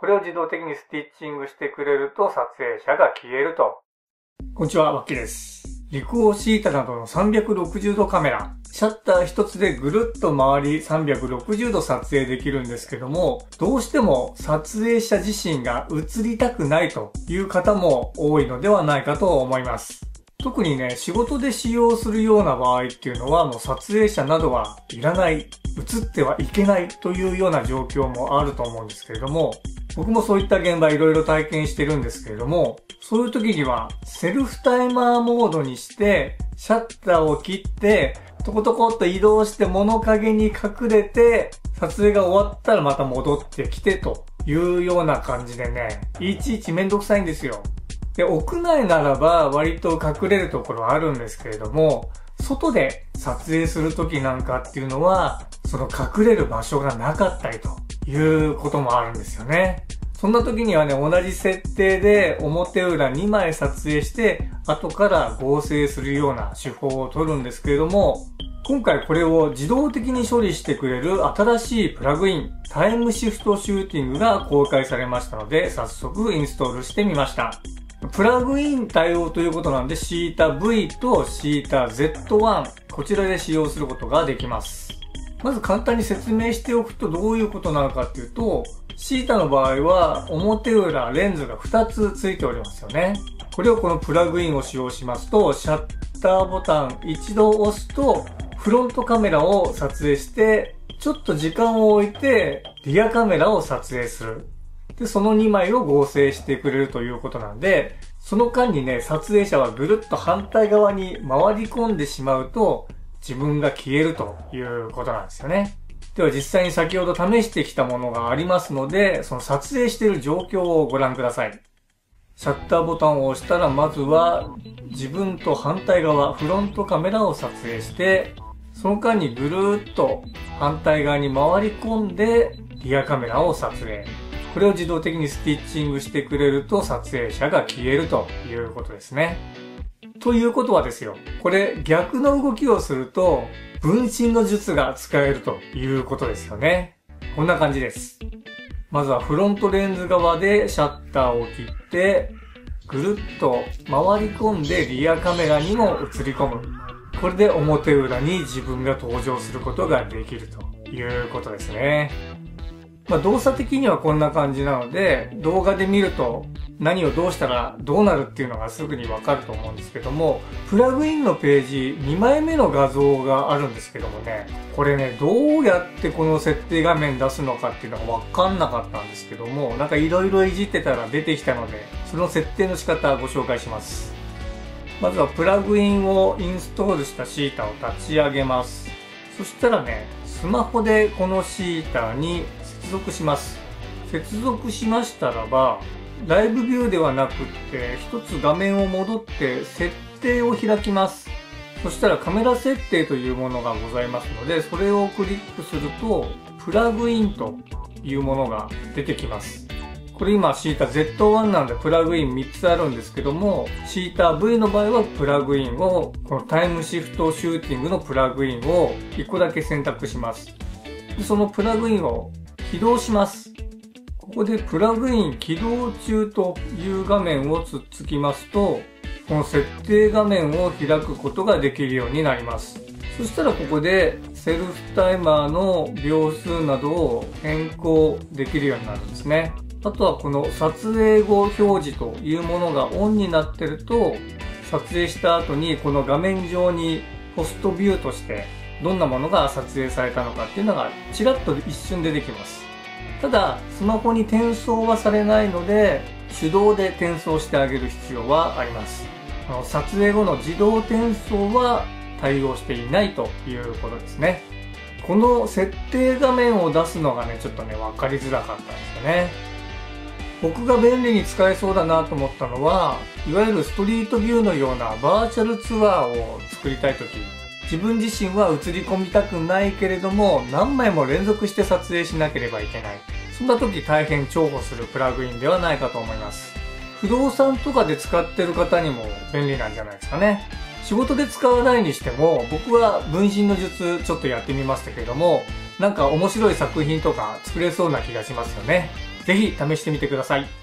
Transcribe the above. これを自動的にスティッチングしてくれると撮影者が消えると。こんにちは、わっきです。リクオシータなどの360度カメラ。シャッター一つでぐるっと回り360度撮影できるんですけども、どうしても撮影者自身が映りたくないという方も多いのではないかと思います。特にね、仕事で使用するような場合っていうのはもう撮影者などはいらない、映ってはいけないというような状況もあると思うんですけれども、僕もそういった現場いろいろ体験してるんですけれども、そういう時にはセルフタイマーモードにしてシャッターを切ってトコトコっと移動して物陰に隠れて撮影が終わったらまた戻ってきてというような感じでね、いちいちめんどくさいんですよ。で、屋内ならば割と隠れるところあるんですけれども、外で撮影する時なんかっていうのはその隠れる場所がなかったりということもあるんですよね。そんな時にはね、同じ設定で表裏2枚撮影して後から合成するような手法を取るんですけれども、今回これを自動的に処理してくれる新しいプラグイン、タイムシフトシューティングが公開されましたので、早速インストールしてみました。プラグイン対応ということなんで、シータ V とシータ Z1、こちらで使用することができます。まず簡単に説明しておくとどういうことなのかっていうと、シータの場合は表裏レンズが2つついておりますよね。これをこのプラグインを使用しますと、シャッターボタン一度押すと、フロントカメラを撮影して、ちょっと時間を置いて、リアカメラを撮影する。で、その2枚を合成してくれるということなんで、その間にね、撮影者はぐるっと反対側に回り込んでしまうと、自分が消えるということなんですよね。では実際に先ほど試してきたものがありますので、その撮影している状況をご覧ください。シャッターボタンを押したら、まずは自分と反対側、フロントカメラを撮影して、その間にぐるーっと反対側に回り込んで、リアカメラを撮影。これを自動的にスティッチングしてくれると撮影者が消えるということですね。ということはですよ、これ逆の動きをすると、分身の術が使えるということですよね。こんな感じです。まずはフロントレンズ側でシャッターを切って、ぐるっと回り込んでリアカメラにも映り込む。これで表裏に自分が登場することができるということですね。まあ、動作的にはこんな感じなので、動画で見ると何をどうしたらどうなるっていうのがすぐにわかると思うんですけども、プラグインのページ2枚目の画像があるんですけどもね、これね、どうやってこの設定画面出すのかっていうのがわかんなかったんですけども、なんかいろいろいじってたら出てきたので、その設定の仕方をご紹介します。まずはプラグインをインストールしたシータを立ち上げます。そしたらね、スマホでこのシータに接続します。接続しましたらば、ライブビューではなくって、一つ画面を戻って設定を開きます。そしたらカメラ設定というものがございますので、それをクリックすると、プラグインというものが出てきます。これ今シータ Z1 なんでプラグイン3つあるんですけども、シータ V の場合はプラグインを、このタイムシフトシューティングのプラグインを1個だけ選択します。で、そのプラグインを起動します。ここでプラグイン起動中という画面をつっつきますと、この設定画面を開くことができるようになります。そしたらここでセルフタイマーの秒数などを変更できるようになるんですね。あとはこの撮影後表示というものがオンになってると、撮影した後にこの画面上にポストビューとしてどんなものが撮影されたのかっていうのがちらっと一瞬出てきます。ただ、スマホに転送はされないので、手動で転送してあげる必要はあります。撮影後の自動転送は対応していないということですね。この設定画面を出すのがね、ちょっとね、わかりづらかったんですよね。僕が便利に使えそうだなと思ったのは、いわゆるストリートビューのようなバーチャルツアーを作りたいとき、自分自身は映り込みたくないけれども、何枚も連続して撮影しなければいけない。そんな時大変重宝するプラグインではないかと思います。不動産とかで使ってる方にも便利なんじゃないですかね。仕事で使わないにしても、僕は分身の術ちょっとやってみましたけれども、なんか面白い作品とか作れそうな気がしますよね。ぜひ試してみてください。